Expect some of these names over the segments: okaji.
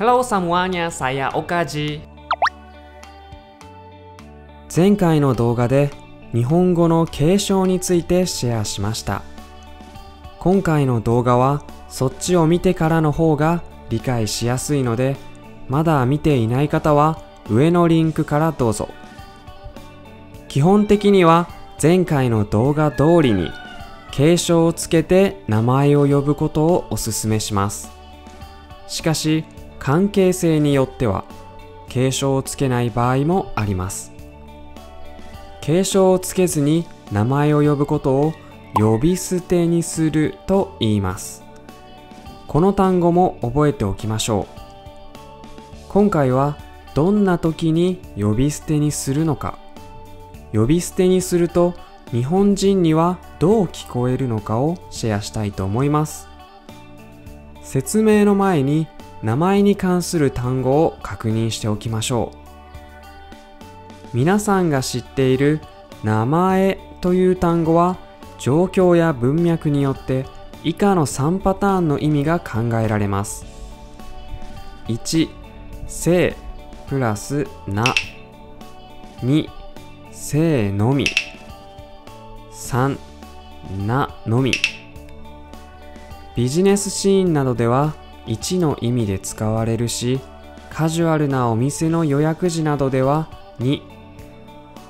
Hello semuanya, saya Okaji。前回の動画で日本語の継承についてシェアしました。今回の動画はそっちを見てからの方が理解しやすいので、まだ見ていない方は上のリンクからどうぞ。基本的には前回の動画通りに継承をつけて名前を呼ぶことをお勧めします。しかし、関係性によっては継承をつけない場合もあります。継承をつけずに名前を呼ぶことを呼び捨てにすると言います。この単語も覚えておきましょう。今回はどんな時に呼び捨てにするのか、呼び捨てにすると日本人にはどう聞こえるのかをシェアしたいと思います。説明の前に名前に関する単語を確認しておきましょう。皆さんが知っている名前という単語は状況や文脈によって以下の3パターンの意味が考えられます。1、姓プラス名。2、姓のみ。3、名のみ。ビジネスシーンなどでは1の意味で使われるし、カジュアルなお店の予約時などでは2、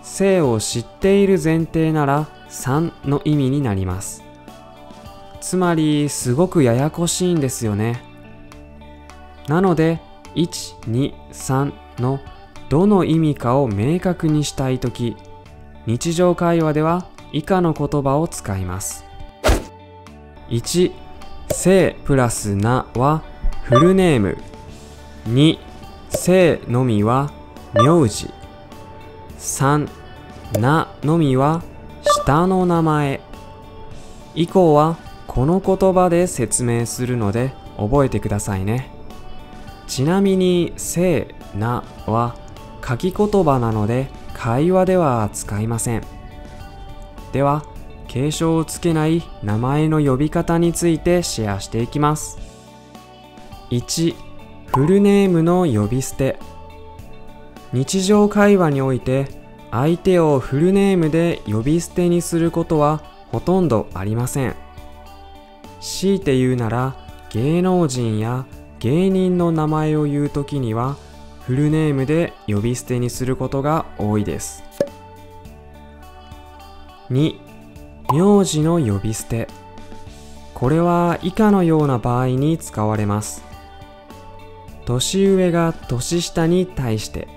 姓を知っている前提なら3の意味になります。つまりすごくややこしいんですよね。なので1、2、3のどの意味かを明確にしたいとき、日常会話では以下の言葉を使います。1、姓プラス名はフルネーム。2、姓のみは名字。3、名のみは下の名前。以降はこの言葉で説明するので覚えてくださいね。ちなみに姓、名は書き言葉なので会話では使いません。では、継承をつけない名前の呼び方についてシェアしていきます。1、フルネームの呼び捨て。日常会話において、相手をフルネームで呼び捨てにすることはほとんどありません。強いて言うなら、芸能人や芸人の名前を言うときには、フルネームで呼び捨てにすることが多いです。2. 名字の呼び捨て。これは以下のような場合に使われます。年上が年下に対して、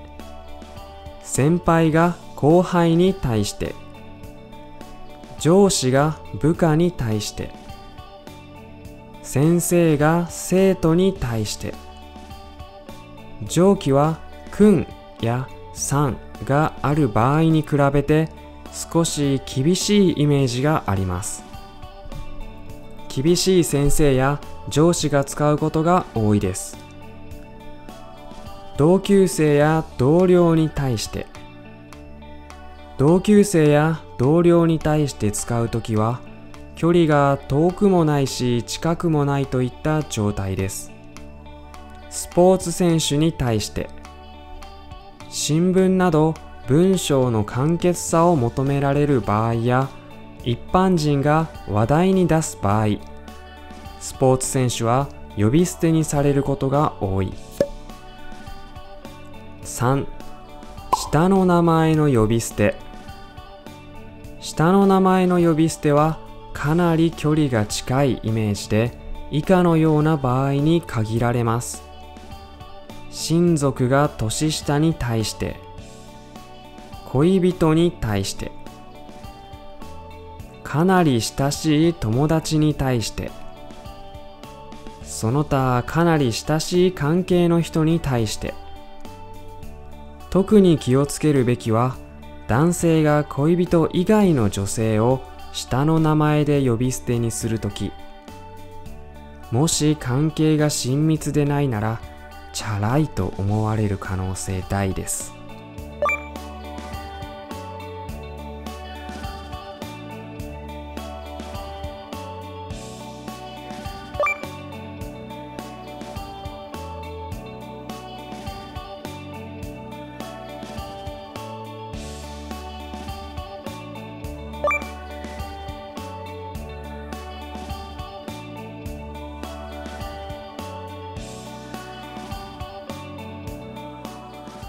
先輩が後輩に対して、上司が部下に対して、先生が生徒に対して、上記は君やさんがある場合に比べて、少し厳しいイメージがあります。厳しい先生や上司が使うことが多いです。同級生や同僚に対して、使うときは、距離が遠くもないし近くもないといった状態です。スポーツ選手に対して、新聞など、文章の簡潔さを求められる場合や、一般人が話題に出す場合、スポーツ選手は呼び捨てにされることが多い。3、下の名前の呼び捨て。下の名前の呼び捨てはかなり距離が近いイメージで、以下のような場合に限られます。親族が年下に対して、恋人に対して、かなり親しい友達に対して、その他かなり親しい関係の人に対して。特に気をつけるべきは、男性が恋人以外の女性を下の名前で呼び捨てにするとき。もし関係が親密でないなら、チャラいと思われる可能性大です。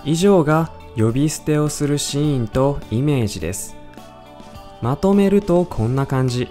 以上が呼び捨てをするシーンとイメージです。まとめるとこんな感じ。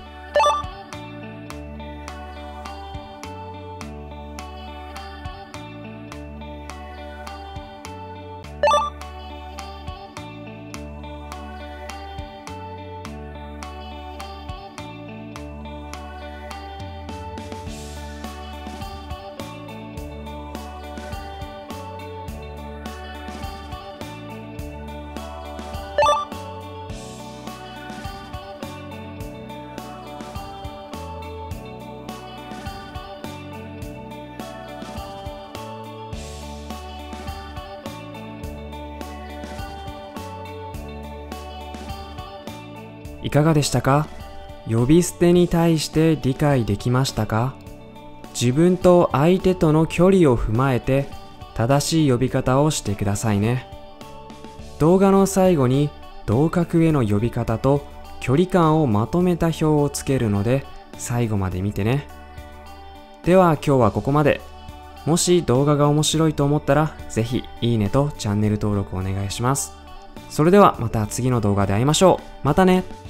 いかがでしたか？呼び捨てに対して理解できましたか？自分と相手との距離を踏まえて正しい呼び方をしてくださいね。動画の最後に同格への呼び方と距離感をまとめた表をつけるので最後まで見てね。では今日はここまで。もし動画が面白いと思ったらぜひいいねとチャンネル登録お願いします。それではまた次の動画で会いましょう。またね。